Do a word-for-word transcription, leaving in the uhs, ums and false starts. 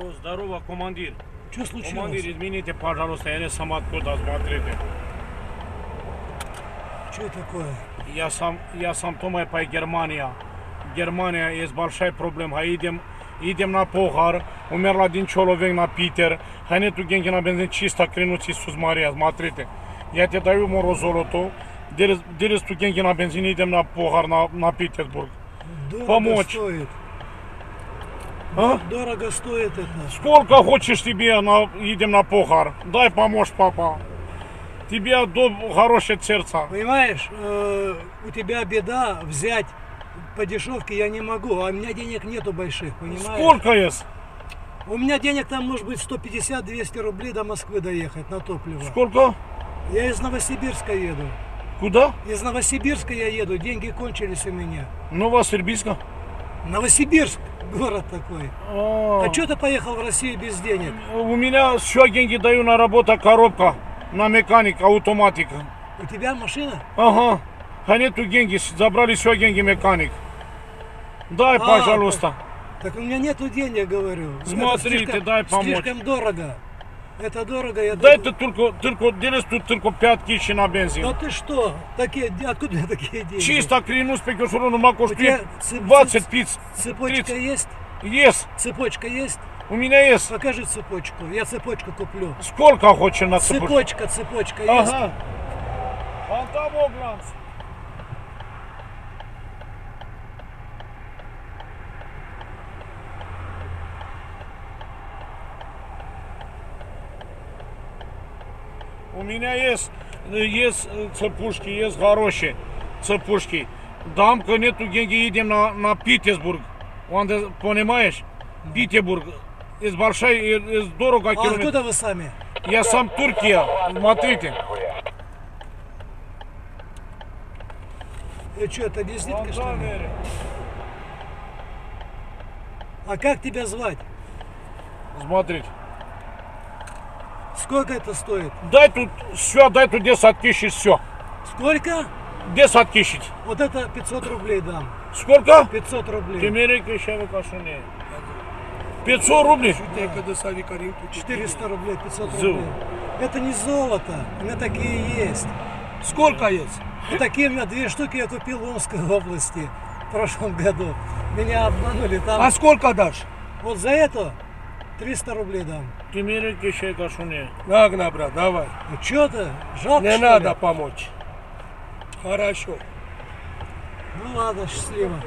О, здорово, командир. Что случилось? Командир, извините, пожалуйста, я не сам откуда, смотрите. Что такое? Я сам, я сам Томай по Германии. Германия есть большая проблема. Идем, идем на похор. Умер один человек на Питер. А нету деньги на бензин, чисто клянусь Иисус Мария, смотрите. Я тебе даю мору золоту. Делись деньги на бензин, идем на похор на, на Петербург. Дорого помочь. Стоит. А? Дорого стоит это. Сколько хочешь тебе, на, идем на похор. Дай помочь, папа. Тебе хорошее сердце. Понимаешь, э, у тебя беда, взять по дешевке я не могу, а у меня денег нету больших, понимаешь? Сколько есть? У меня денег там может быть сто пятьдесят — двести рублей до Москвы доехать на топливо. Сколько? Я из Новосибирска еду. Куда? Из Новосибирска я еду, деньги кончились у меня. Новосибирска? Новосибирск, город такой. А, а что ты поехал в Россию без денег? У меня еще деньги даю на работу, коробка, на механика, автоматика. У тебя машина? Ага. А нету деньги, забрали все деньги механик. Дай, а, пожалуйста. Так, так у меня нету денег, говорю. Смотрите, слишком, дай помочь. Слишком дорого. Это дорого, я дай дорого. Ты только, только, делись тут только пять тысяч на бензин. Да ты что? Такие, откуда такие деньги? Чисто клянусь, пекерсурону макош, двадцать пиц. Цепочка тридцать. Есть? Есть. Цепочка есть? У меня есть. Покажи цепочку, я цепочку куплю. Сколько хочешь на цепочку? Цепочка, цепочка, ага, есть. Вон того глянца. У меня есть, есть цепушки, есть хорошие цепушки. Дамка, нету деньги, едем на, на Петербург. Понимаешь? Петербург. Из большой, из дорого. А километр. Откуда вы сами? Я сам Турция. Смотрите. И что, это визитка, что ли? А как тебя звать? Смотрите. Сколько это стоит? Дай тут все, дай тут десять тысяч, все. Сколько? десять тысяч. Вот это пятьсот рублей дам. Сколько? пятьсот рублей. Тимирик еще выкашуне. пятьсот рублей? четыреста рублей, пятьсот рублей. Это не золото, у меня такие есть. Сколько есть? Вот такие у меня две штуки я купил в Омской области в прошлом году. Меня обманули там. А сколько дашь? Вот за это триста рублей дам. Тимирик еще кашуне. Нагна, брат, давай. Ну что ты? Жалко, не надо ли? Помочь. Хорошо. Ну ладно, счастливо.